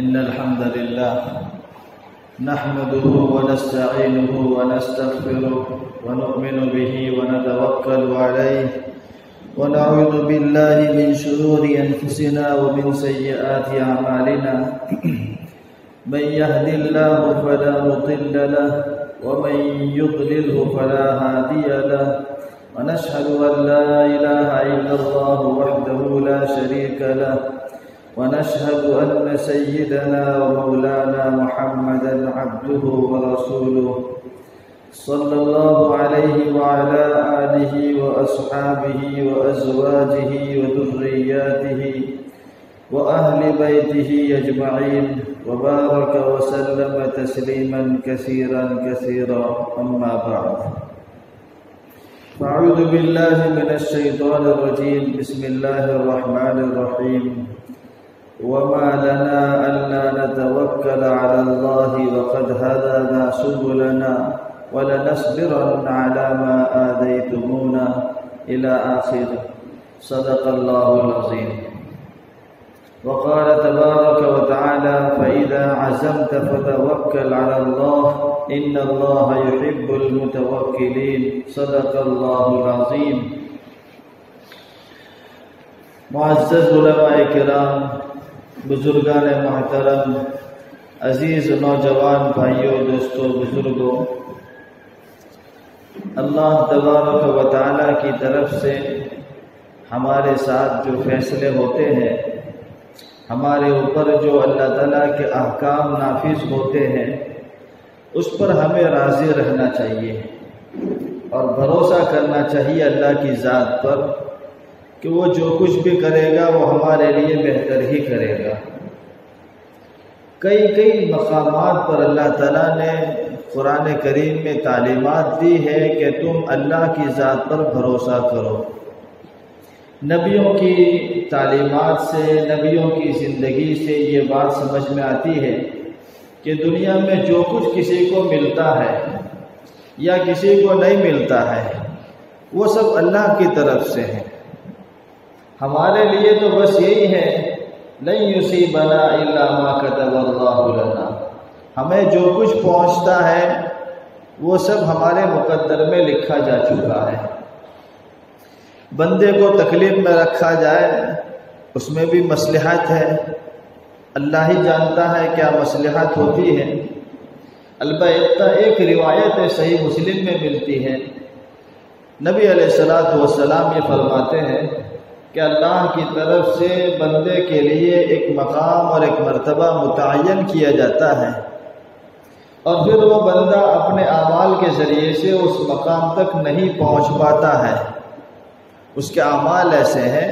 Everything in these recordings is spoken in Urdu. إن الحمد لله نحمده ونستعينه ونستغفره ونؤمن به ونتوكل عليه ونعوذ بالله من شرور أنفسنا ومن سيئات أعمالنا من يهد الله فلا مضل له ومن يضلله فلا هادي له ونشهد أن لا إله إلا الله وحده لا شريك له ونشهد أن سيدنا ومولانا محمدًا عبده ورسوله صلى الله عليه وعلى آله وأصحابه وأزواجه وذرياته وأهل بيته أجمعين وبارك وسلم تسليما كثيرا كثيرا أما بعد فأعوذ بالله من الشيطان الرجيم بسم الله الرحمن الرحيم وما لنا ألا نتوكل على الله وقد هدانا سبلنا ولنصبرن على ما آذيتمونا إلى آخر صدق الله العظيم. وقال تبارك وتعالى فإذا عزمت فتوكل على الله إن الله يحب المتوكلين صدق الله العظيم. معزز علماء کرام، بزرگان محترم، عزیز نوجوان بھائیوں، دوستوں، بزرگوں، اللہ تبارک و تعالیٰ کی طرف سے ہمارے ساتھ جو فیصلے ہوتے ہیں، ہمارے اوپر جو اللہ تعالیٰ کے احکام نافذ ہوتے ہیں، اس پر ہمیں راضی رہنا چاہیے اور بھروسہ کرنا چاہیے اللہ کی ذات پر کہ وہ جو کچھ بھی کرے گا وہ ہمارے لیے بہتر ہی کرے گا۔ کئی مقامات پر اللہ تعالیٰ نے قرآن کریم میں تعلیمات دی ہے کہ تم اللہ کی ذات پر بھروسہ کرو۔ نبیوں کی تعلیمات سے، نبیوں کی زندگی سے یہ بات سمجھ میں آتی ہے کہ دنیا میں جو کچھ کسی کو ملتا ہے یا کسی کو نہیں ملتا ہے وہ سب اللہ کی طرف سے ہے۔ ہمارے لیے تو بس یہی ہے لن یصیبنا الا ما کتب اللہ لنا، ہمیں جو کچھ پہنچتا ہے وہ سب ہمارے مقدر میں لکھا جا چکا ہے۔ بندے کو تکلیف میں رکھا جائے اس میں بھی مصلحت ہے، اللہ ہی جانتا ہے کیا مصلحت ہوتی ہے۔ البتہ ایک روایت ہے صحیح مسلم میں ملتی ہے، نبی علیہ الصلوۃ والسلام یہ فرماتے ہیں کہ اللہ کی طرف سے بندے کے لیے ایک مقام اور ایک مرتبہ متعین کیا جاتا ہے اور پھر وہ بندہ اپنے اعمال کے ذریعے سے اس مقام تک نہیں پہنچ پاتا ہے۔ اس کے اعمال ایسے ہیں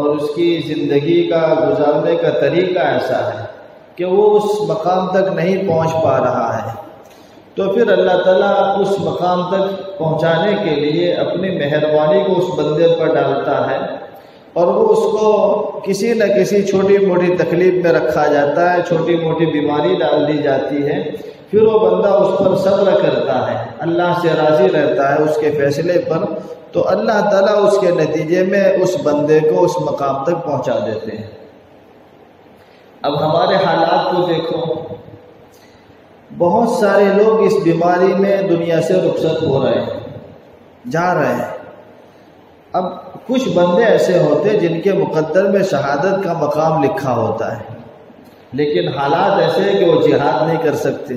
اور اس کی زندگی کا گزارنے کا طریقہ ایسا ہے کہ وہ اس مقام تک نہیں پہنچ پا رہا ہے، تو پھر اللہ تعالیٰ اس مقام تک پہنچانے کے لیے اپنی مہربانی کو اس بندے پر ڈالتا ہے اور وہ اس کو کسی نہ کسی چھوٹی موٹی تکلیف میں رکھا جاتا ہے، چھوٹی موٹی بیماری ڈال دی جاتی ہے، پھر وہ بندہ اس پر صبر کرتا ہے، اللہ سے راضی رہتا ہے اس کے فیصلے پر، تو اللہ تعالیٰ اس کے نتیجے میں اس بندے کو اس مقام تک پہنچا دیتے ہیں۔ اب ہمارے حالات کو دیکھو، بہت سارے لوگ اس بیماری میں دنیا سے رخصت ہو رہے ہیں، جا رہے ہیں۔ اب کچھ بندے ایسے ہوتے جن کے مقدر میں شہادت کا مقام لکھا ہوتا ہے، لیکن حالات ایسے ہیں کہ وہ جہاد نہیں کر سکتے،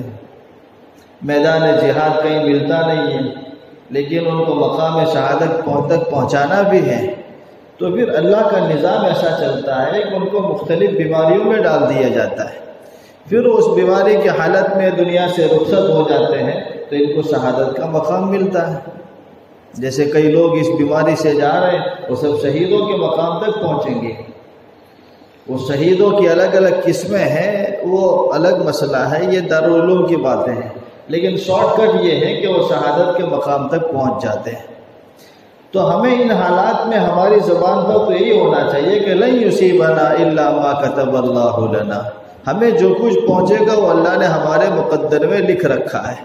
میدان جہاد کہیں ملتا نہیں ہے، لیکن ان کو مقام شہادت تک پہنچانا بھی ہے، تو پھر اللہ کا نظام ایسا چلتا ہے کہ ان کو مختلف بیماریوں میں ڈال دیا جاتا ہے، پھر اس بیماری کی حالت میں دنیا سے رخصت ہو جاتے ہیں تو ان کو شہادت کا مقام ملتا ہے۔ جیسے کئی لوگ اس بیماری سے جا رہے ہیں، وہ سب شہیدوں کے مقام تک پہنچیں گے۔ وہ شہیدوں کی الگ الگ قسمیں ہیں، وہ الگ مسئلہ ہے، یہ دارالعلوم کی باتیں ہیں، لیکن شارٹ کٹ یہ ہے کہ وہ شہادت کے مقام تک پہنچ جاتے ہیں۔ تو ہمیں ان حالات میں ہماری زبان پر تو یہی ہونا چاہیے کہ لن یصیبنا الا ما کتب اللہ لنا، ہمیں جو کچھ پہنچے گا وہ اللہ نے ہمارے مقدر میں لکھ رکھا ہے۔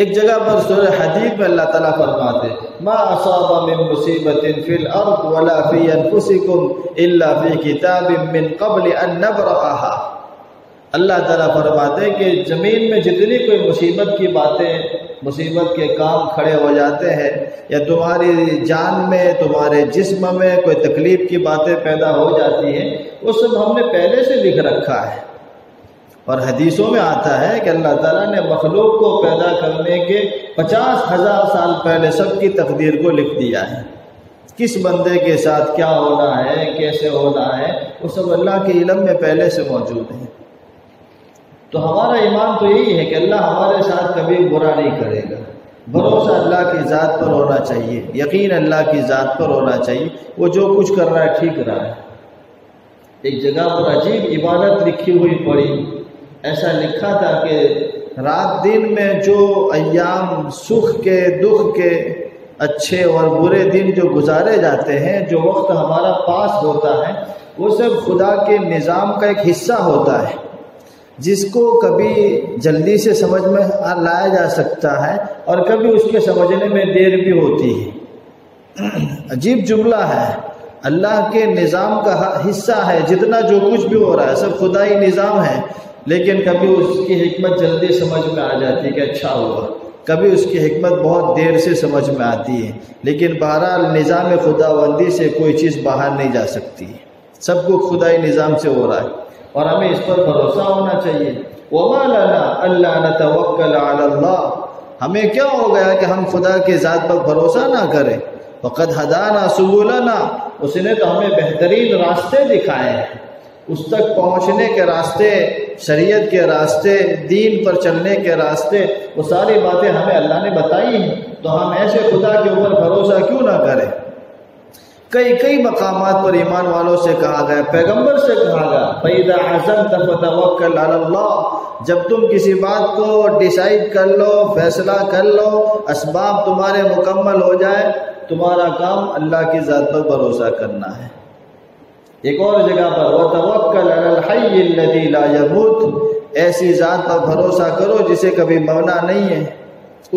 ایک جگہ پر سورہ حدید میں اللہ تعالیٰ فرماتے ما اصاب من مصیبت فی الارض ولا فی انفسکم الا فی کتاب من قبل ان نبرأها. اللہ تعالیٰ فرماتے کہ زمین میں جتنی کوئی مصیبت کی باتیں مصیبت کے کام کھڑے ہو جاتے ہیں یا تمہاری جان میں تمہارے جسم میں کوئی تکلیف کی باتیں پیدا ہو جاتی ہیں وہ سب ہم نے پہلے سے لکھ رکھا ہے. اور حدیثوں میں آتا ہے کہ اللہ تعالیٰ نے مخلوق کو پیدا کرنے کے 50,000 سال پہلے سب کی تقدیر کو لکھ دیا ہے. کس بندے کے ساتھ کیا ہونا ہے کیسے ہونا ہے وہ سب اللہ کے علم میں پہلے سے موجود ہے. تو ہمارا ایمان تو یہی ہے کہ اللہ ہمارے ساتھ کبھی برا نہیں کرے گا. بھروسہ اللہ کی ذات پر ہونا چاہیے, یقین اللہ کی ذات پر ہونا چاہیے. وہ جو کچھ کر رہا ہے ٹھیک رہا ہے. ایک جگہ پر عجیب عبادت لکھی ہوئی پڑی, ایسا لکھا تھا کہ رات دن میں جو ایام سکھ کے دکھ کے اچھے اور برے دن جو گزارے جاتے ہیں, جو وقت ہمارا پاس ہوتا ہے وہ سب خدا کے نظام کا ایک حصہ ہوتا ہے جس کو کبھی جلدی سے سمجھ میں لایا جا سکتا ہے اور کبھی اس کے سمجھنے میں دیر بھی ہوتی ہے. عجیب جملہ ہے, اللہ کے نظام کا حصہ ہے جتنا جو کچھ بھی ہو رہا ہے سب خدائی نظام ہے, لیکن کبھی اس کی حکمت جلدی سمجھ میں آ جاتی ہے کہ اچھا ہوا, کبھی اس کی حکمت بہت دیر سے سمجھ میں آتی ہے. لیکن بہرحال نظام خداوندی سے کوئی چیز باہر نہیں جا سکتی, سب کو خدائی نظام سے ہو رہا ہے اور ہمیں اس پر بھروسہ ہونا چاہیے. وَمَا لَنَا أَلَّا نَتَوَكَّلَ عَلَى اللَّهِ, ہمیں کیا ہو گیا کہ ہم خدا کے ذات پر بھروسہ نہ کریں. وَقَدْ هَدَانَا سُبُلَنَا, اس نے تو ہمیں بہترین راستے دکھائے ہیں. اس تک پہنچنے کے راستے, شریعت کے راستے, دین پر چلنے کے راستے, وہ ساری باتیں ہمیں اللہ نے بتائی ہیں. تو ہم ایسے خدا کے اوپر بھروسہ کیوں نہ کریں. کئی مقامات پر ایمان والوں سے کہا گیا, پیغمبر سے کہا گیا فَإِذَا عَزَمْتَ فَتَوَكَّلْ عَلَى اللَّهِ, جب تم کسی بات کو ڈیسائیڈ کر لو, فیصلہ کر لو, اسباب تمہارے مکمل ہو جائے, تمہارا کام اللہ کی ذات پر بھروسہ کرنا ہے. ایک اور جگہ پر وَتَوَكَّلْ عَلَى الْحَيِّ الَّذِي لَا يَمُوتُ, ایسی ذات پر بھروسہ کرو جسے کبھی مرنا نہیں ہے.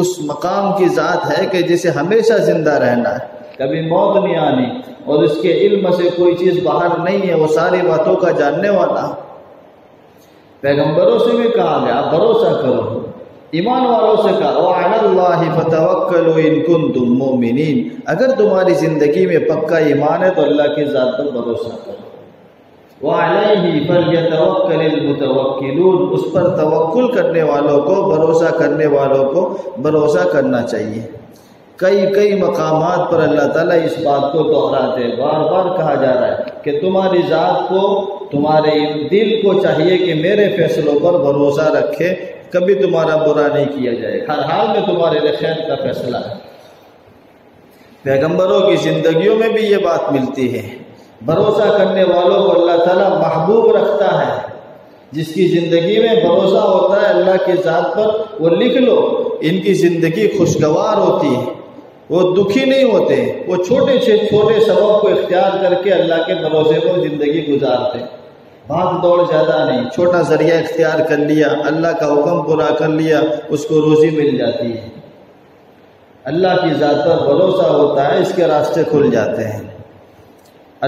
اس مقام کی ذات ہے کہ جسے ہمیشہ زندہ رہنا ہے, کبھی موت نہیں آنی, اور اس کے علم سے کوئی چیز باہر نہیں ہے, وہ ساری باتوں کا جاننے والا. پیغمبروں سے بھی کہا گیا بھروسہ کرو, ایمان والوں سے کہا وَعَلَى اللَّهِ فَتَوَكَّلُوا إِن كُنتُم مُّؤْمِنِينَ, اگر تمہاری زندگی میں پکا ایمان ہے تو اللہ کی ذات پر بھروسہ کرو. وَعَلَيْهِ فَلْيَتَوَكَّلِ الْمُتَوَكِّلُونَ, اس پر توکل کرنے والوں کو, بھروسہ کرنے والوں کو بھروسہ کرنا چاہیے. کئی مقامات پر اللہ تعالیٰ اس بات کو دہراتے, بار بار کہا جا رہا ہے کہ تمہاری ذات کو, تمہارے دل کو چاہیے کہ میرے فیصلوں پر بھروسہ رکھے, کبھی تمہارا برا نہیں کیا جائے, ہر حال میں تمہارے لیے خیر کا فیصلہ ہے. پیغمبروں کی زندگیوں میں بھی یہ بات ملتی ہے. بھروسہ کرنے والوں کو اللہ تعالیٰ محبوب رکھتا ہے. جس کی زندگی میں بھروسہ ہوتا ہے اللہ کی ذات پر, وہ لکھ لو ان کی زندگی خوشگوار ہوتی ہے, وہ دکھی نہیں ہوتے, وہ چھوٹے چھوٹے سبب کو اختیار کر کے اللہ کے بھروسے پر زندگی گزارتے ہیں. بھاگ دوڑ زیادہ نہیں, چھوٹا ذریعہ اختیار کر لیا, اللہ کا حکم پورا کر لیا, اس کو روزی مل جاتی ہے. اللہ کی ذات پر بھروسہ ہوتا ہے, اس کے راستے کھل جاتے ہیں.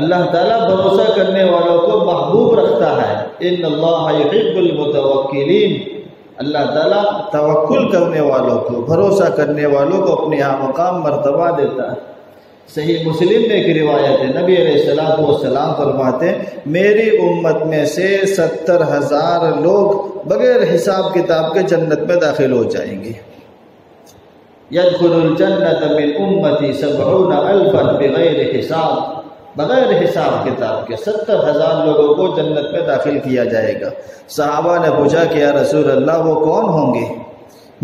اللہ تعالیٰ بھروسہ کرنے والوں کو محبوب رکھتا ہے. ان اللہ یحب المتوکلین, اللہ تعالیٰ توکل کرنے والوں کو, بھروسہ کرنے والوں کو اپنے یہاں مقام مرتبہ دیتا ہے. صحیح مسلم میں ایک روایت ہے, نبی علیہ السلام فرماتے ہیں میری امت میں سے 70,000 لوگ بغیر حساب کتاب کے جنت میں داخل ہو جائیں گے. یدخل الجنت من امتی 70,000 بغیر حساب, بغیر حساب کتاب کے 70,000 لوگوں کو جنت میں داخل کیا جائے گا. صحابہ نے پوچھا کہ یا رسول اللہ وہ کون ہوں گے.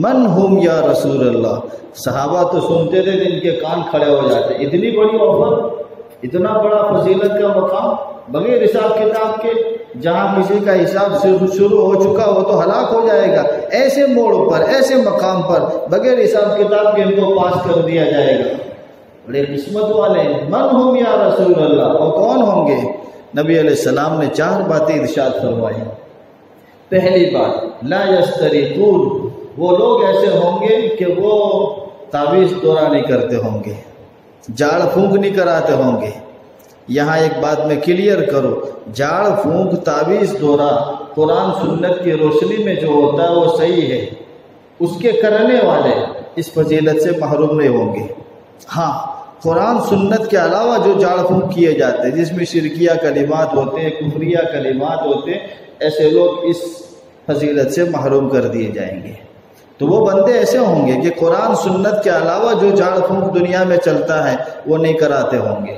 من ہم یا رسول اللہ, صحابہ تو سنتے تھے ان کے کان کھڑے ہو جاتے. اتنی بڑی آفر, اتنا بڑا فضیلت کا مقام بغیر حساب کتاب کے, جہاں کسی کا حساب شروع ہو چکا ہو تو ہلاک ہو جائے گا, ایسے موڑ پر, ایسے مقام پر بغیر حساب کتاب کے ان کو پاس کر دیا جائے گا. بڑے قسمت والے. من ہم یا رسول اللہ, وہ کون ہوں گے. نبی علیہ السلام نے 4 باتیں ارشاد فرمائی. پہلی بات لا یستریقون, وہ لوگ ایسے ہوں گے کہ وہ تعویذ دورہ نہیں کرتے ہوں گے، جھاڑ پھونک نہیں کراتے ہوں گے. یہاں ایک بات میں کلیئر کروں، جھاڑ پھونک تعویذ دورہ قرآن سنت کی روشنی میں جو ہوتا ہے وہ صحیح ہے، اس کے کرنے والے اس فضیلت سے محروم نہیں ہوں گے. ہاں قرآن سنت کے علاوہ جو جھاڑ پھونک کیے جاتے ہیں جس میں شرکیہ کلمات ہوتے ہیں، کفریہ کلمات ہوتے ہیں، ایسے لوگ اس فضیلت سے محروم کر دیے جائیں گے. تو وہ بندے ایسے ہوں گے کہ قرآن سنت کے علاوہ جو جھاڑ پھونک دنیا میں چلتا ہے وہ نہیں کراتے ہوں گے،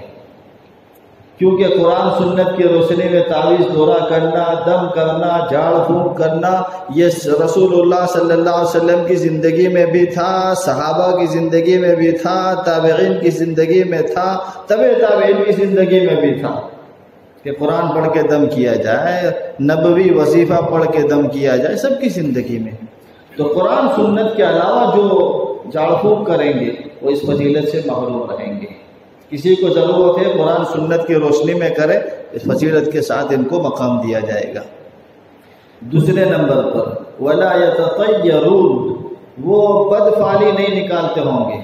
کیونکہ قرآن سنت کی روشنی میں تعویذ دورہ کرنا، دم کرنا، جھاڑ پھونک کرنا یہ رسول اللہ صلی اللہ علیہ وسلم کی زندگی میں بھی تھا، صحابہ کی زندگی میں بھی تھا، تابعین کی زندگی میں تھا، تبع تابعین کی زندگی میں بھی تھا کہ قرآن پڑھ کے دم کیا جائے، نبوی وظیفہ پڑھ کے دم کیا جائے، سب کی زندگی میں. تو قرآن سنت کے علاوہ جو جھاڑ پھونک کریں گے وہ اس فضیلت سے محروم رہیں گے. کسی کو ضرورت ہے قرآن سنت کی روشنی میں کرے، اس فضیلت کے ساتھ ان کو مقام دیا جائے گا. دوسرے نمبر پر وَلَا يَتَطَيَّرُونَ، وہ بدفعلی نہیں نکالتے ہوں گے.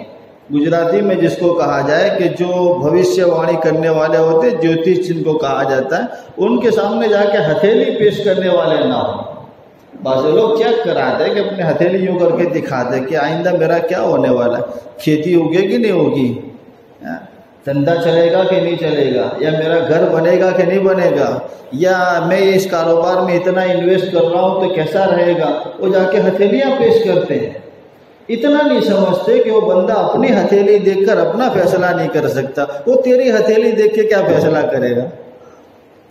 گجراتی میں جس کو کہا جائے کہ جو بھوشیہ وانی کرنے والے ہوتے، جوتیش جن کو کہا جاتا ہے، ان کے سامنے جا کے ہتھیلی پیش کرنے والے نہ ہوں. بعض لوگ چیک کراتے ہیں کہ اپنے ہتھیلی یوں کر کے دکھاتے کہ آئندہ میرا کیا ہونے والا ہے، کھیتی ہوگی کہ نہیں ہوگی، دھندا چلے گا کہ نہیں چلے گا، یا میرا گھر بنے گا کہ نہیں بنے گا، یا میں اس کاروبار میں اتنا انویسٹ کر رہا ہوں تو کیسا رہے گا. وہ جا کے ہتھیلیاں پیش کرتے ہیں، اتنا نہیں سمجھتے کہ وہ بندہ اپنی ہتھیلی دیکھ کر اپنا فیصلہ نہیں کر سکتا، وہ تیری ہتھیلی دیکھ کے کیا فیصلہ کرے گا،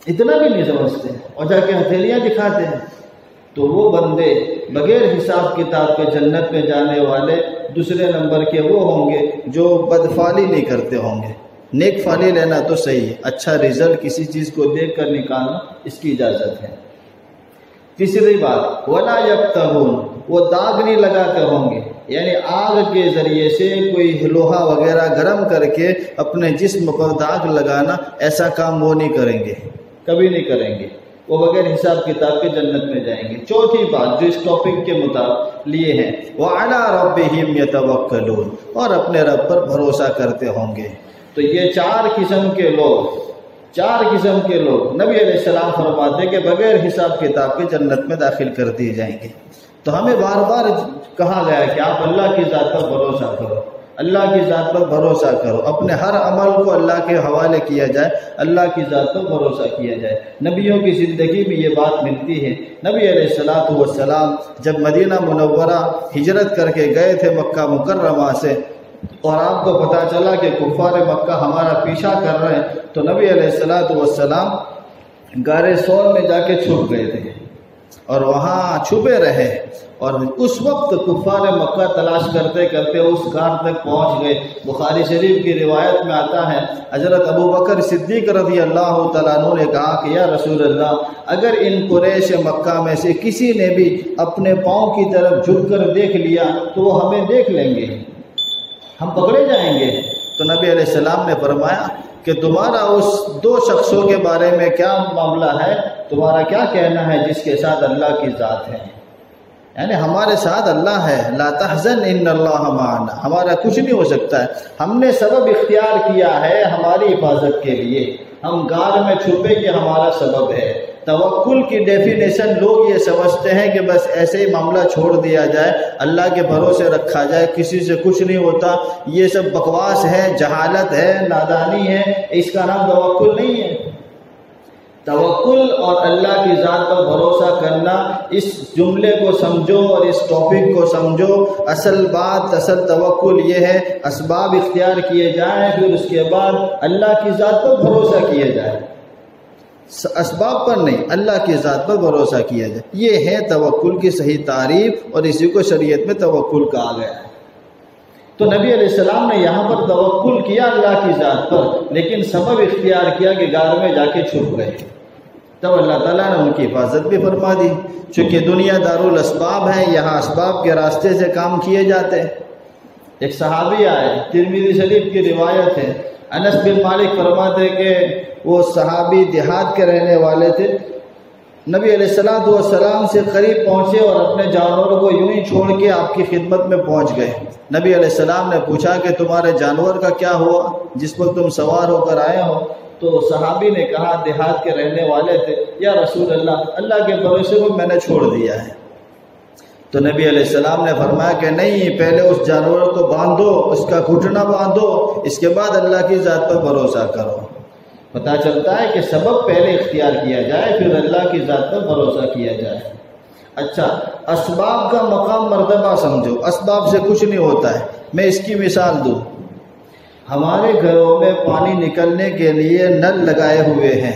اتنا بھی نہیں سمجھتے اور جا کے ہتھیلیاں دکھاتے ہیں. تو وہ بندے بغیر حساب کتاب کے جنت میں جانے والے دوسرے نمبر کے وہ ہوں گے جو بدفعلی نہیں کرتے ہوں گے. نیک فعلی لینا تو صحیح ہے، اچھا رزلٹ کسی چیز کو دیکھ کر نکالنا اس کی اجازت ہے. تیسری بات وَلَا يَبْتَغُونَ، وہ داغ نہیں لگاتے ہوں گے، یعنی آگ کے ذریعے سے کوئی لوہا وغیرہ گرم کر کے اپنے جسم پر داغ لگانا، ایسا کام وہ نہیں کریں گے، کبھی نہیں کریں گے. وہ بغیر حساب کتاب کے جنت میں جائیں گے. چوتھی بات جو اس ٹاپک کے مطابق لیے ہیں، وَعَلَىٰ رَبِّهِمْ يَتَوَكَّلُونَ، اور اپنے رب پر بھروسہ کرتے ہوں گے. تو یہ چار قسم کے لوگ نبی علیہ السلام فرماتے کہ بغیر حساب کتاب کے جنت میں داخل کر دیے جائیں گے. تو ہمیں بار بار کہا گیا کہ آپ اللہ کی ذات پر بھروسہ کرو، اللہ کی ذات پر بھروسہ کرو، اپنے ہر عمل کو اللہ کے حوالے کیا جائے، اللہ کی ذات پر بھروسہ کیا جائے. نبیوں کی زندگی میں یہ بات ملتی ہے. نبی علیہ الصلوۃ والسلام جب مدینہ منورہ ہجرت کر کے گئے تھے مکہ مکرمہ سے، اور آپ کو پتہ چلا کہ کفار مکہ ہمارا پیچھا کر رہے ہیں، تو نبی علیہ الصلوۃ والسلام غار ثور میں جا کے چھپ گئے تھے اور وہاں چھپے رہے. اور اس وقت کفار مکہ تلاش کرتے کرتے اس غار تک پہنچ گئے. بخاری شریف کی روایت میں آتا ہے حضرت ابوبکر صدیق رضی اللہ تعالیٰ عنہ نے کہا کہ یا رسول اللہ، اگر ان قریش مکہ میں سے کسی نے بھی اپنے پاؤں کی طرف جھک کر دیکھ لیا تو وہ ہمیں دیکھ لیں گے، ہم پکڑے جائیں گے. تو نبی علیہ السلام نے فرمایا کہ تمہارا اس دو شخصوں کے بارے میں کیا معاملہ ہے، تمہارا کیا کہنا ہے جس کے ساتھ اللہ کی ذات ہے، یعنی ہمارے ساتھ اللہ ہے، لا تحزن ان اللہ معنا، ہمارا کچھ نہیں ہو سکتا ہے، ہم نے سبب اختیار کیا ہے ہماری حفاظت کے لیے، ہم غار میں چھپے کہ ہمارا سبب ہے. توکل کی ڈیفینیشن لوگ یہ سمجھتے ہیں کہ بس ایسے ہی معاملہ چھوڑ دیا جائے، اللہ کے بھروسے رکھا جائے، کسی سے کچھ نہیں ہوتا. یہ سب بکواس ہے، جہالت ہے، نادانی ہے، اس کا نام توکل نہیں ہے. توکل اور اللہ کی ذات پر بھروسہ کرنا، اس جملے کو سمجھو اور اس ٹاپک کو سمجھو. اصل توکل یہ ہے اسباب اختیار کیے جائیں، پھر اس کے بعد اللہ کی ذات پر بھروسہ کیا جائے، اسباب پر نہیں، اللہ کی ذات پر بھروسہ کیا جائے. یہ ہے توکل کی صحیح تعریف اور اسی کو شریعت میں توکل کہا گیا ہے. تو نبی علیہ السلام نے یہاں پر توکل کیا اللہ کی ذات پر، لیکن سبب اختیار کیا کہ غار میں جا کے چھپ گئے، تب اللہ تعالیٰ نے ان کی حفاظت بھی فرما دی. چونکہ دنیا دارالاسباب ہے، یہاں اسباب کے راستے سے کام کیے جاتے ہیں. ایک صحابی آئے، ترمذی شریف کی روایت ہے، انس بن مالک فرماتے کہ وہ صحابی دیہات کے رہنے والے تھے، نبی علیہ السلام سے قریب پہنچے اور اپنے جانوروں کو یوں ہی چھوڑ کے آپ کی خدمت میں پہنچ گئے۔ نبی علیہ السلام نے پوچھا کہ تمہارے جانور کا کیا ہوا جس پر تم سوار ہو کر آئے ہو؟ تو صحابی نے کہا دیہات کے رہنے والے تھے، یا رسول اللہ، اللہ کے بھروسے کو میں نے چھوڑ دیا ہے۔ تو نبی علیہ السلام نے فرمایا کہ نہیں، پہلے اس جانور کو باندھو، اس کا گھٹنا باندھو، اس کے بعد اللہ کی ذات پر بھروسہ کرو۔ پتہ چلتا ہے کہ سبب پہلے اختیار کیا جائے، پھر اللہ کی ذات پر بھروسہ کیا جائے۔ اچھا، اسباب کا مقام مرتبہ سمجھو، اسباب سے کچھ نہیں ہوتا ہے۔ میں اس کی مثال دوں، ہمارے گھروں میں پانی نکلنے کے لیے نل لگائے ہوئے ہیں،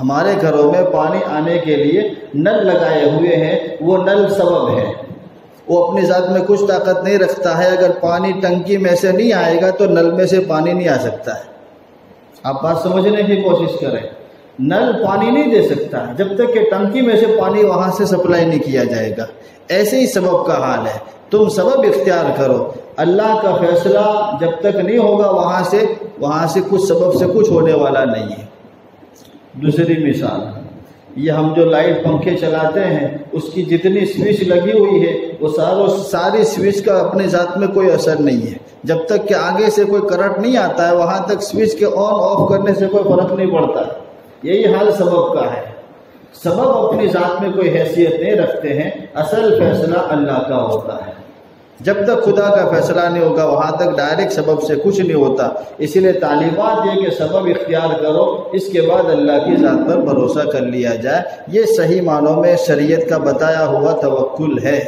ہمارے گھروں میں پانی آنے کے لیے نل لگائے ہوئے ہیں، وہ نل سبب ہے، وہ اپنی ذات میں کچھ طاقت نہیں رکھتا ہے۔ اگر پانی ٹنکی میں سے نہیں آئے گا تو نل میں سے پانی نہیں آ سکتا ہے۔ آپ بات سمجھنے کی کوشش کریں، نل پانی نہیں دے سکتا جب تک کہ ٹنکی میں سے پانی وہاں سے سپلائی نہیں کیا جائے گا۔ ایسے ہی سبب کا حال ہے، تم سبب اختیار کرو، اللہ کا فیصلہ جب تک نہیں ہوگا وہاں سے کچھ سبب سے کچھ ہونے والا نہیں ہے۔ دوسری مثال، یہ ہم جو لائٹ پنکھے چلاتے ہیں اس کی جتنی سوئچ لگی ہوئی ہے وہ ساری سوئچ کا اپنے ذات میں کوئی اثر نہیں ہے، جب تک کہ آگے سے کوئی کرنٹ نہیں آتا ہے وہاں تک سوئچ کے آن آف کرنے سے کوئی فرق نہیں پڑتا۔ یہی حال سبب کا ہے، سبب اپنی ذات میں کوئی حیثیت نہیں رکھتے ہیں، اصل فیصلہ اللہ کا ہوتا ہے۔ جب تک خدا کا فیصلہ نہیں ہوگا وہاں تک ڈائریکٹ سبب سے کچھ نہیں ہوتا۔ اسی لیے تعلیمات یہ کہ سبب اختیار کرو، اس کے بعد اللہ کی ذات پر بھروسہ کر لیا جائے۔ یہ صحیح معنوں میں شریعت کا بتایا ہوا توکل ہے۔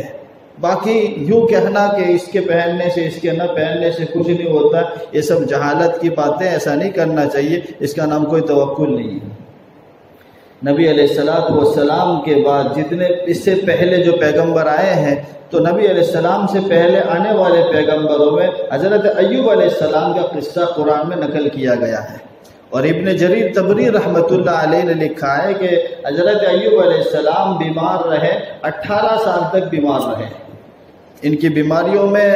باقی یوں کہنا کہ اس کے پہننے سے اس کے نہ پہننے سے کچھ نہیں ہوتا، یہ سب جہالت کی باتیں، ایسا نہیں کرنا چاہیے، اس کا نام کوئی توکل نہیں ہے۔ نبی علیہ السلام کے بعد جتنے اس سے پہلے جو پیغمبر آئے ہیں، تو نبی علیہ السلام سے پہلے آنے والے پیغمبروں میں حضرت ایوب علیہ السلام کا قصہ قرآن میں نقل کیا گیا ہے، اور ابن جریر طبری رحمۃ اللہ علیہ نے لکھا ہے کہ حضرت ایوب علیہ السلام بیمار رہے، 18 سال تک بیمار رہے۔ ان کی بیماریوں میں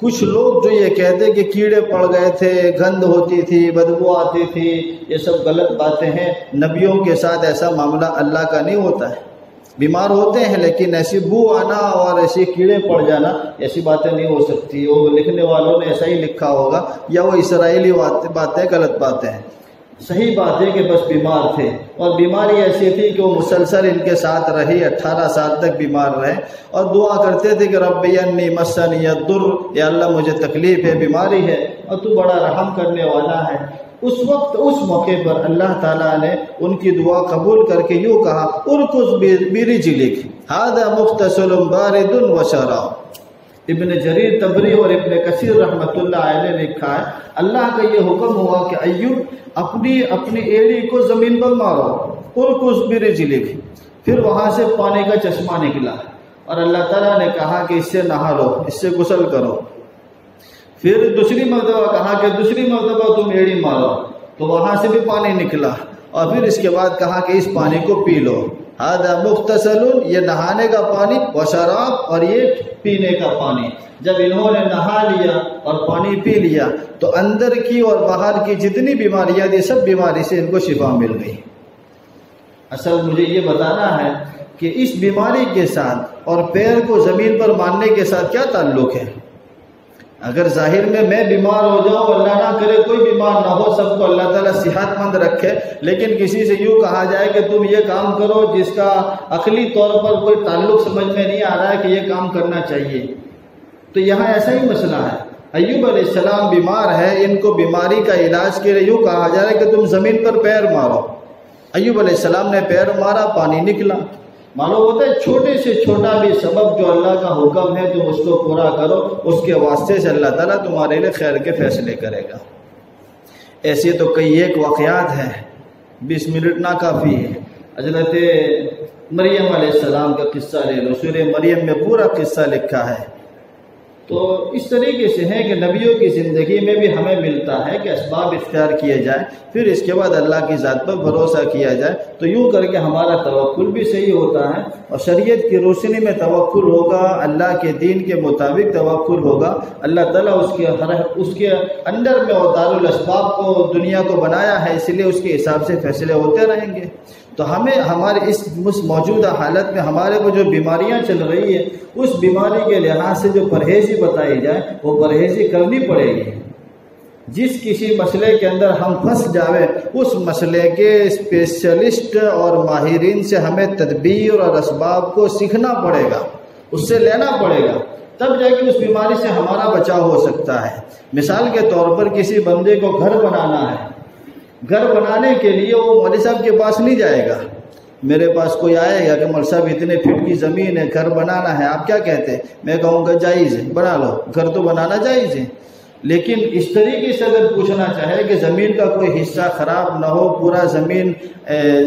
کچھ لوگ جو یہ کہتے کہ کیڑے پڑ گئے تھے، گند ہوتی تھی، بدبو آتی تھی، یہ سب غلط باتیں ہیں۔ نبیوں کے ساتھ ایسا معاملہ اللہ کا نہیں ہوتا ہے، بیمار ہوتے ہیں لیکن ایسی بو آنا اور ایسے کیڑے پڑ جانا، ایسی باتیں نہیں ہو سکتی۔ وہ لکھنے والوں نے ایسا ہی لکھا ہوگا، یا وہ اسرائیلی باتیں غلط باتیں ہیں۔ صحیح بات ہے کہ بس بیمار تھے، اور بیماری ایسی تھی کہ وہ مسلسل ان کے ساتھ رہی، 18 سال تک بیمار رہے، اور دعا کرتے تھے کہ رب انی مسنی الضر، یا اللہ مجھے تکلیف ہے، بیماری ہے، اور تو بڑا رحم کرنے والا ہے۔ اس وقت، اس موقع پر اللہ تعالیٰ نے ان کی دعا قبول کر کے یوں کہا، ارکض برجلک ھذا مغتسل بارد و شراب۔ ابن جریر طبری اور ابن کثیر رحمۃ اللہ علیہ نے لکھا ہے، اللہ کا یہ حکم ہوا کہ ایوب اپنی ایڑی کو زمین پر مارو، ارکض برجلک، پھر وہاں سے پانی کا چشمہ نکلا، اور اللہ تعالیٰ نے کہا کہ اس سے نہا لو، اس سے غسل کرو۔ پھر دوسری مرتبہ کہا کہ دوسری مرتبہ تم ایڑی مارو، تو وہاں سے بھی پانی نکلا، اور پھر اس کے بعد کہا کہ اس پانی کو پی لو، ھذا مغتسل، یہ نہانے کا پانی، و شراب، اور یہ پینے کا پانی۔ جب انہوں نے نہا لیا اور پانی پی لیا تو اندر کی اور باہر کی جتنی بیماریاں تھیں، سب بیماری سے ان کو شفا مل گئی۔ اصل مجھے یہ بتانا ہے کہ اس بیماری کے ساتھ اور پیر کو زمین پر مارنے کے ساتھ کیا تعلق ہے؟ اگر ظاہر میں بیمار ہو جاؤں، اللہ نہ کرے کوئی بیمار نہ ہو، سب کو اللہ تعالیٰ صحت مند رکھے، لیکن کسی سے یوں کہا جائے کہ تم یہ کام کرو جس کا عقلی طور پر کوئی تعلق سمجھ میں نہیں آ رہا ہے کہ یہ کام کرنا چاہیے، تو یہاں ایسا ہی مسئلہ ہے۔ ایوب علیہ السلام بیمار ہے، ان کو بیماری کا علاج کے لیے یوں کہا جا رہا ہے کہ تم زمین پر پیر مارو۔ ایوب علیہ السلام نے پیر مارا، پانی نکلا۔ معلوم ہوتا ہے چھوٹے سے چھوٹا بھی سبب جو اللہ کا حکم ہے تم اس کو پورا کرو، اس کے واسطے سے اللہ تعالیٰ تمہارے لیے خیر کے فیصلے کرے گا۔ ایسے تو کئی ایک واقعات ہیں، 20 منٹ نہ کافی ہے۔ حضرت مریم علیہ السلام کا قصہ لے لو، سورہ مریم میں پورا قصہ لکھا ہے۔ تو اس طریقے سے ہے کہ نبیوں کی زندگی میں بھی ہمیں ملتا ہے کہ اسباب اختیار کیے جائیں، پھر اس کے بعد اللہ کی ذات پر بھروسہ کیا جائے، تو یوں کر کے ہمارا توکل بھی صحیح ہوتا ہے، اور شریعت کی روشنی میں توکل ہوگا، اللہ کے دین کے مطابق توکل ہوگا۔ اللہ تعالیٰ اس کے اندر میں اور دارالاسباب کو، دنیا کو بنایا ہے، اس لیے اس کے حساب سے فیصلے ہوتے رہیں گے۔ تو ہمیں ہمارے اس موجودہ حالت میں ہمارے کو جو بیماریاں چل رہی ہیں اس بیماری کے لحاظ سے جو پرہیزی بتائی جائے وہ پرہیزی کرنی پڑے گی. جس کسی مسئلے کے اندر ہم پھنس جاوے اس مسئلے کے اسپیشلسٹ اور ماہرین سے ہمیں تدبیر اور اسباب کو سیکھنا پڑے گا, اس سے لینا پڑے گا, تب جا کے اس بیماری سے ہمارا بچاؤ ہو سکتا ہے. مثال کے طور پر کسی بندے کو گھر بنانا ہے, گھر بنانے کے لیے وہ مولوی صاحب کے پاس نہیں جائے گا. میرے پاس کوئی آئے گا کہ مولوی صاحب اتنے فٹ کی زمین ہے, گھر بنانا ہے, آپ کیا کہتے ہیں؟ میں کہوں گا جائز ہے, بنا لو, گھر تو بنانا جائز ہے. لیکن اس طریقے سے اگر پوچھنا چاہے کہ زمین کا کوئی حصہ خراب نہ ہو, پورا زمین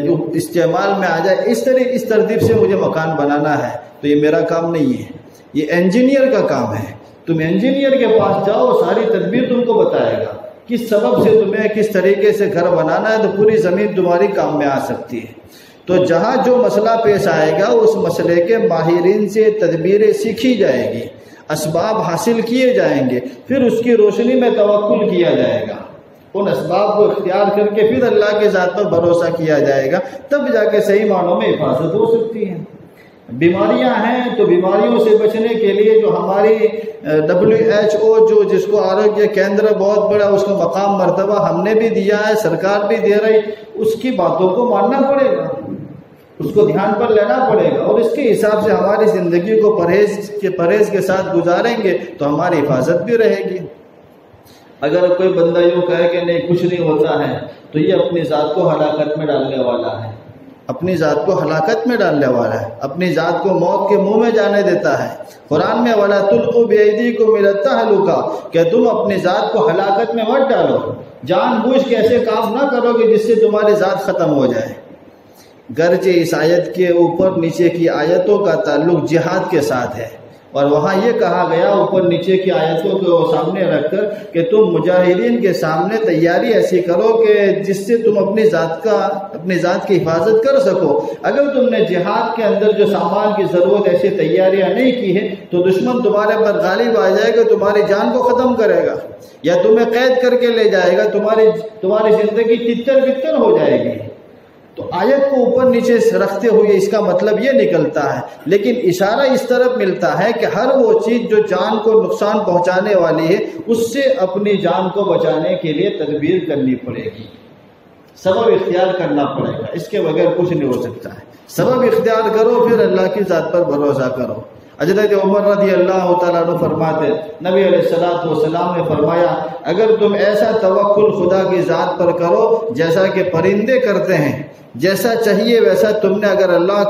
جو استعمال میں آ جائے, اس ترتیب سے مجھے مکان بنانا ہے, تو یہ میرا کام نہیں ہے, یہ انجینئر کا کام ہے. تم انجینئر کے پاس جاؤ, ساری تدبیر تم کو بتائے گا کس سبب سے تمہیں کس طریقے سے گھر بنانا ہے, تو پوری زمین تمہاری کام میں آ سکتی ہے. تو جہاں جو مسئلہ پیش آئے گا اس مسئلے کے ماہرین سے تدبیریں سیکھی جائے گی, اسباب حاصل کیے جائیں گے, پھر اس کی روشنی میں توکل کیا جائے گا, ان اسباب کو اختیار کر کے پھر اللہ کے ذات پر بھروسہ کیا جائے گا, تب جا کے صحیح معنوں میں حفاظت ہو سکتی ہے. بیماریاں ہیں تو بیماریوں سے بچنے کے لیے جو ہماری WHO جو جس کو آروگیہ کیندر بہت بڑا اس کا مقام مرتبہ ہم نے بھی دیا ہے, سرکار بھی دے رہی, اس کی باتوں کو ماننا پڑے گا, اس کو دھیان پر لینا پڑے گا, اور اس کے حساب سے ہماری زندگی کو پرہیز کے ساتھ گزاریں گے تو ہماری حفاظت بھی رہے گی. اگر کوئی بندہ یوں کہے کہ نہیں کچھ نہیں ہوتا ہے تو یہ اپنی ذات کو ہلاکت میں ڈالنے والا ہے, اپنی ذات کو ہلاکت میں ڈالنے والا ہے, اپنی ذات کو موت کے منہ میں جانے دیتا ہے. قرآن میں وَلَا تُلْقُوا بِأَيْدِيكُمْ إِلَى التَّهْلُكَةِ کہ تم اپنی ذات کو ہلاکت میں مت ڈالو, جان بوجھ کے ایسے کام نہ کرو کہ جس سے تمہاری ذات ختم ہو جائے. گرچہ اس آیت کے اوپر نیچے کی آیتوں کا تعلق جہاد کے ساتھ ہے, اور وہاں یہ کہا گیا اوپر نیچے کی آیتوں کو سامنے رکھ کر کہ تم مجاہدین کے سامنے تیاری ایسی کرو کہ جس سے تم اپنی ذات کی حفاظت کر سکو. اگر تم نے جہاد کے اندر جو سامان کی ضرورت ایسی تیاریاں نہیں کی ہیں تو دشمن تمہارے پر غالب آ جائے گا, تمہاری جان کو ختم کرے گا یا تمہیں قید کر کے لے جائے گا, تمہاری زندگی تتر بتر ہو جائے گی. تو آیت کو اوپر نیچے رکھتے ہوئے اس کا مطلب یہ نکلتا ہے, لیکن اشارہ اس طرف ملتا ہے کہ ہر وہ چیز جو جان کو نقصان پہنچانے والی ہے اس سے اپنی جان کو بچانے کے لیے تدبیر کرنی پڑے گی, سبب اختیار کرنا پڑے گا, اس کے بغیر کچھ نہیں ہو سکتا ہے. سبب اختیار کرو, پھر اللہ کی ذات پر بھروسہ کرو. حضرت عمر رضی اللہ تعالیٰ عنہ فرماتے نبی علیہ السلام نے فرمایا اگر تم ایسا توکل خدا کی ذات پر کرو جیسا کہ پرندے کرتے ہیں, جیسا چاہیے ویسا تم نے اگر اللہ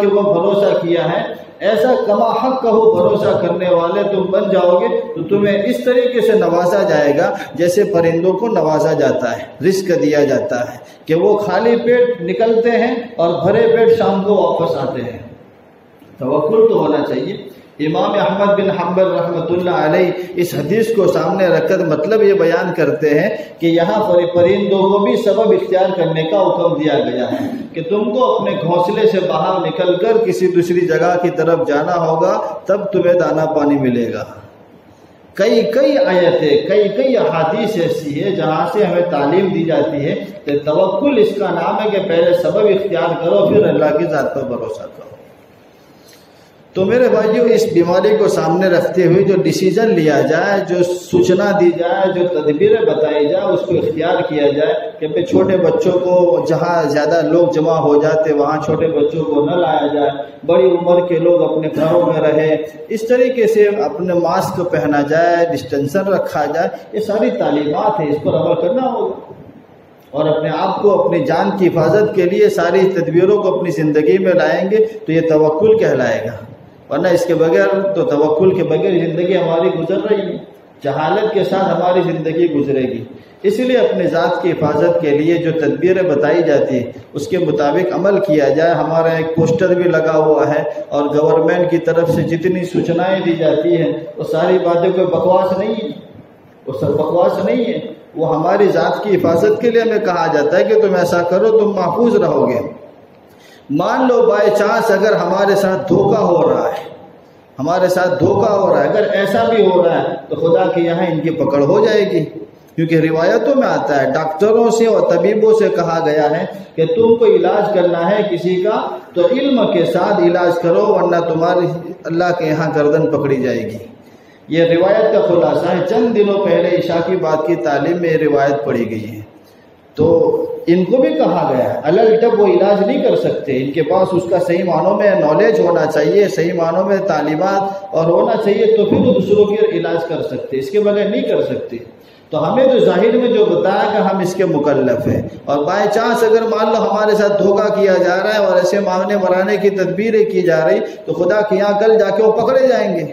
کے وہ بھروسہ کیا ہے, ایسا کما حق کا ہو بھروسہ کرنے والے تم بن جاؤ گے تو تمہیں اس طریقے سے نوازا جائے گا جیسے پرندوں کو نوازا جاتا ہے, رزق دیا جاتا ہے کہ وہ خالی پیٹ نکلتے ہیں اور بھرے پیٹ شام کو واپس آتے ہیں. توکل تو ہونا چاہیے. امام احمد بن حنبل رحمۃ اللہ علیہ اس حدیث کو سامنے رکھ کر مطلب یہ بیان کرتے ہیں کہ یہاں پر پرندوں کو بھی سبب اختیار کرنے کا حکم دیا گیا ہے کہ تم کو اپنے گھونسلے سے باہر نکل کر کسی دوسری جگہ کی طرف جانا ہوگا, تب تمہیں دانہ پانی ملے گا. کئی آیتیں, کئی احادیث ایسی ہے جہاں سے ہمیں تعلیم دی جاتی ہے کہ توکل اس کا نام ہے کہ پہلے سبب اختیار کرو پھر اللہ کی ذات پر بھروسہ کرو. تو میرے بھائیو, اس بیماری کو سامنے رکھتے ہوئے جو ڈیسیجن لیا جائے, جو سوچنا دی جائے, جو تدبیریں بتائی جائے, اس کو اختیار کیا جائے کہ پھر چھوٹے بچوں کو جہاں زیادہ لوگ جمع ہو جاتے وہاں چھوٹے بچوں کو نہ لایا جائے, بڑی عمر کے لوگ اپنے گھروں میں رہیں, اس طریقے سے اپنے ماسک پہنا جائے, ڈسٹینسن رکھا جائے. یہ ساری تعلیمات ہیں, اس پر عمل کرنا ہوگا اور اپنے آپ کو اپنی جان کی حفاظت کے لیے ساری تدبیروں کو اپنی زندگی میں لائیں گے تو یہ توکل کہلائے گا, ورنہ اس کے بغیر تو توکل کے بغیر زندگی ہماری گزر رہی ہے, جہالت کے ساتھ ہماری زندگی گزرے گی. اس لیے اپنے ذات کی حفاظت کے لیے جو تدبیریں بتائی جاتی ہیں اس کے مطابق عمل کیا جائے. ہمارا ایک پوسٹر بھی لگا ہوا ہے اور گورنمنٹ کی طرف سے جتنی سوچنائیں دی جاتی ہیں وہ ساری باتیں کوئی بکواس نہیں ہے, وہ سب بکواس نہیں ہے, وہ ہماری ذات کی حفاظت کے لیے ہمیں کہا جاتا ہے کہ تم ایسا کرو تم محفوظ رہو گے. مان لو بائی چانس اگر ہمارے ساتھ دھوکہ ہو رہا ہے, اگر ایسا بھی ہو رہا ہے تو خدا کے یہاں ان کی پکڑ ہو جائے گی, کیونکہ روایتوں میں آتا ہے ڈاکٹروں سے اور طبیبوں سے کہا گیا ہے کہ تم کو علاج کرنا ہے کسی کا تو علم کے ساتھ علاج کرو ورنہ تمہاری اللہ کے یہاں گردن پکڑی جائے گی. یہ روایت کا خلاصہ ہے. چند دنوں پہلے عشاء کی بات کی تعلیم میں روایت پڑھی گئی ہے. تو ان کو بھی کہا گیا ہے الٹب وہ علاج نہیں کر سکتے، ان کے پاس اس کا صحیح معنوں میں نالج ہونا چاہیے، صحیح معنوں میں تعلیمات اور ہونا چاہیے، تو پھر وہ دوسروں کے علاج کر سکتے، اس کے بغیر نہیں کر سکتے. تو ہمیں تو ظاہر میں جو بتایا کہ ہم اس کے مکلف ہیں، اور بائی چانس اگر مان لو ہمارے ساتھ دھوکہ کیا جا رہا ہے اور ایسے مانگنے مرانے کی تدبیریں کی جا رہی تو خدا کے یہاں کل جا کے وہ پکڑے جائیں گے.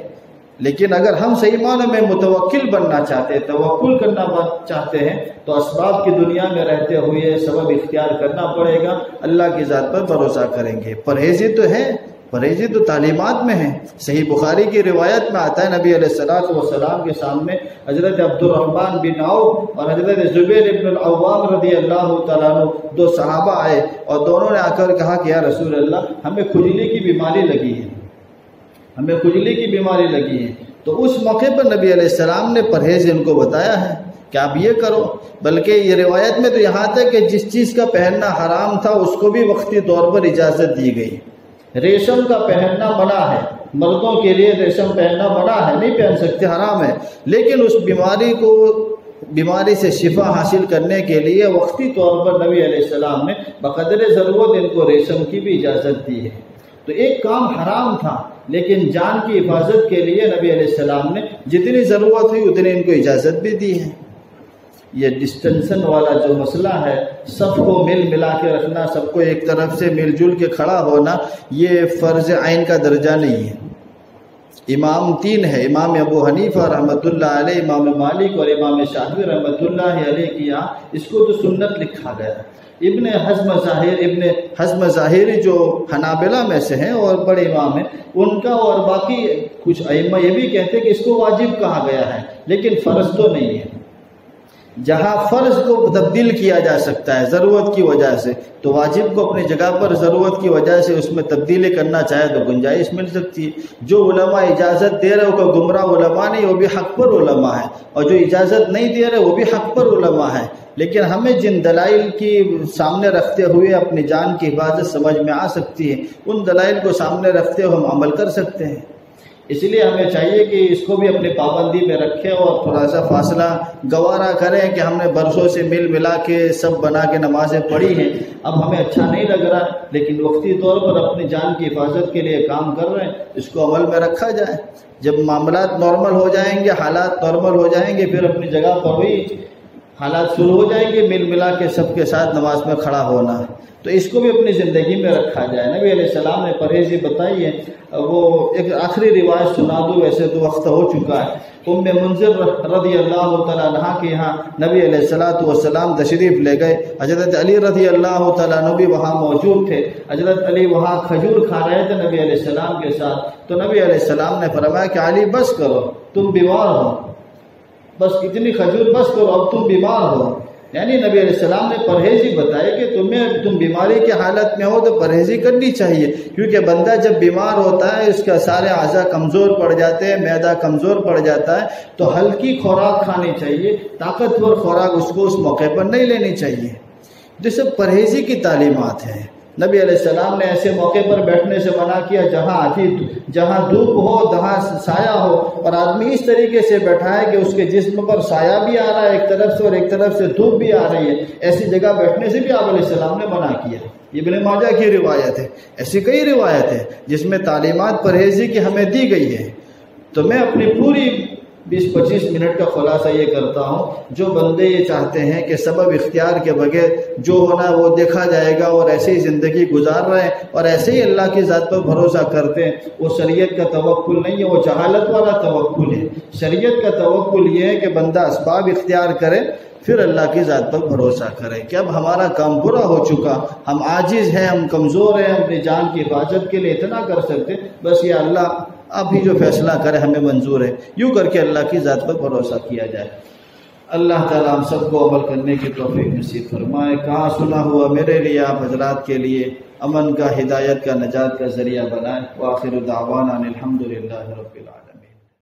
لیکن اگر ہم صحیح معنوں میں متوکل بننا چاہتے ہیں، توکل کرنا چاہتے ہیں، تو اسباب کی دنیا میں رہتے ہوئے سبب اختیار کرنا پڑے گا. اللہ کی ذات پر بھروسہ کریں گے. پرہیزی تو ہے، پرہیزی تو تعلیمات میں ہے. صحیح بخاری کی روایت میں آتا ہے نبی علیہ السلام کے سامنے حضرت عبد الرحمن بن عوف اور حضرت زبیر بن العوام رضی اللہ تعالیٰ عنہ دو صحابہ آئے اور دونوں نے آ کر کہا کہ یا رسول اللہ ہمیں کھجلی کی بیماری لگی ہے، ہمیں کھجلی کی بیماری لگی ہے. تو اس موقع پر نبی علیہ السلام نے پرہیز ان کو بتایا ہے کہ آپ یہ کرو. بلکہ یہ روایت میں تو یہاں تک کہ جس چیز کا پہننا حرام تھا اس کو بھی وقتی طور پر اجازت دی گئی. ریشم کا پہننا منع ہے، مردوں کے لیے ریشم پہننا منع ہے، نہیں پہن سکتے، حرام ہے. لیکن اس بیماری کو، بیماری سے شفا حاصل کرنے کے لیے وقتی طور پر نبی علیہ السلام نے بقدر ضرورت ان کو ریشم کی بھی اجازت دی ہے. تو ایک کام حرام تھا لیکن جان کی حفاظت کے لیے نبی علیہ السلام نے جتنی ضرورت ہوئی اتنی ان کو اجازت بھی دی ہے. یہ ڈسٹنسن والا جو مسئلہ ہے، سب کو مل ملا کے رکھنا، سب کو ایک طرف سے مل جل کے کھڑا ہونا، یہ فرض عین کا درجہ نہیں ہے. امام تین ہے، امام ابو حنیفہ رحمۃ اللہ علیہ، امام مالک اور امام شافعی رحمۃ اللہ علیہ کی یہاں اس کو تو سنت لکھا گیا. ابن حزم ظاہری جو حنابلہ میں سے ہیں اور بڑے امام ہیں ان کا، اور باقی کچھ ائمہ یہ بھی کہتے کہ اس کو واجب کہا گیا ہے لیکن فرض تو نہیں ہے. جہاں فرض کو تبدیل کیا جا سکتا ہے ضرورت کی وجہ سے، تو واجب کو اپنی جگہ پر ضرورت کی وجہ سے اس میں تبدیلی کرنا چاہے تو گنجائش مل سکتی ہے. جو علماء اجازت دے رہے ہو کہ گمراہ علماء نہیں، وہ بھی حق پر علماء ہیں، اور جو اجازت نہیں دے رہے وہ بھی حق پر علماء ہیں. لیکن ہمیں جن دلائل کی سامنے رکھتے ہوئے اپنی جان کی حفاظت سمجھ میں آ سکتی ہے، ان دلائل کو سامنے رکھتے ہوئے ہم عمل کر سکتے ہیں. اس لیے ہمیں چاہیے کہ اس کو بھی اپنی پابندی میں رکھیں اور تھوڑا سا فاصلہ گوارا کریں کہ ہم نے برسوں سے مل ملا کے سب بنا کے نمازیں پڑھی ہیں، اب ہمیں اچھا نہیں لگ رہا لیکن وقتی طور پر اپنی جان کی حفاظت کے لیے کام کر رہے ہیں، اس کو عمل میں رکھا جائے. جب معاملات نارمل ہو جائیں گے، حالات نارمل ہو جائیں گے، پھر اپنی جگہ پر بھی حالات شروع ہو جائیں گے مل ملا کے سب کے ساتھ نماز میں کھڑا ہونا. تو اس کو بھی اپنی زندگی میں رکھا جائے. نبی علیہ السلام نے پرہیزی بتائی ہے. وہ ایک آخری روایت سنا دوں، ویسے تو وقت ہو چکا ہے. ام منذر رضی اللہ تعالیٰ عنہ کے یہاں نبی علیہ الصلوۃ والسلام تشریف لے گئے. حضرت علی رضی اللہ تعالیٰ عنہ بھی وہاں موجود تھے. حضرت علی وہاں کھجور کھا رہے تھے نبی علیہ السلام کے ساتھ. تو نبی علیہ السلام نے فرمایا کہ علی بس کرو، تم بیمار ہو، بس اتنی کھجور بس کرو، اب تم بیمار ہو. یعنی نبی علیہ السلام نے پرہیزی بتائی کہ تم بیماری کی حالت میں ہو تو پرہیزی کرنی چاہیے، کیونکہ بندہ جب بیمار ہوتا ہے اس کا سارے اعضاء کمزور پڑ جاتے ہیں، معدہ کمزور پڑ جاتا ہے. تو ہلکی خوراک کھانی چاہیے، طاقتور خوراک اس کو اس موقع پر نہیں لینی چاہیے. یہ سب پرہیزی کی تعلیمات ہیں. نبی علیہ السلام نے ایسے موقع پر بیٹھنے سے منع کیا جہاں دھوپ ہو، جہاں سایہ ہو، اور آدمی اس طریقے سے بیٹھا ہے کہ اس کے جسم پر سایہ بھی آ رہا ہے ایک طرف سے اور ایک طرف سے دھوپ بھی آ رہی ہے. ایسی جگہ بیٹھنے سے بھی آپ علیہ السلام نے منع کیا. یہ ابن ماجہ کی روایت ہے. ایسی کئی روایت ہے جس میں تعلیمات پرہیزی کی ہمیں دی گئی ہے. تو میں اپنی پوری 20-25 منٹ کا خلاصہ یہ کرتا ہوں. جو بندے یہ چاہتے ہیں کہ سبب اختیار کے بغیر جو ہونا وہ دیکھا جائے گا اور ایسے ہی زندگی گزار رہے ہیں اور ایسے ہی اللہ کی ذات پر بھروسہ کرتے ہیں، وہ شریعت کا توکل نہیں ہے، وہ جہالت والا توکل ہے. شریعت کا توکل یہ ہے کہ بندہ اسباب اختیار کرے پھر اللہ کی ذات پر بھروسہ کریں کہ اب ہمارا کام پورا ہو چکا، ہم عاجز ہیں، ہم کمزور ہیں، اپنی جان کی حفاظت کے لیے اتنا کر سکتے، بس یہ اللہ اب ہی جو فیصلہ کرے ہمیں منظور ہے. یوں کر کے اللہ کی ذات پر بھروسہ کیا جائے. اللہ تعالیٰ ہم سب کو عمل کرنے کی توفیق نصیب فرمائے. کہاں سنا ہوا میرے لیے آپ حضرات کے لیے امن کا، ہدایت کا، نجات کا ذریعہ بنائے. وآخر دعوانا الحمدللہ رب العالمین.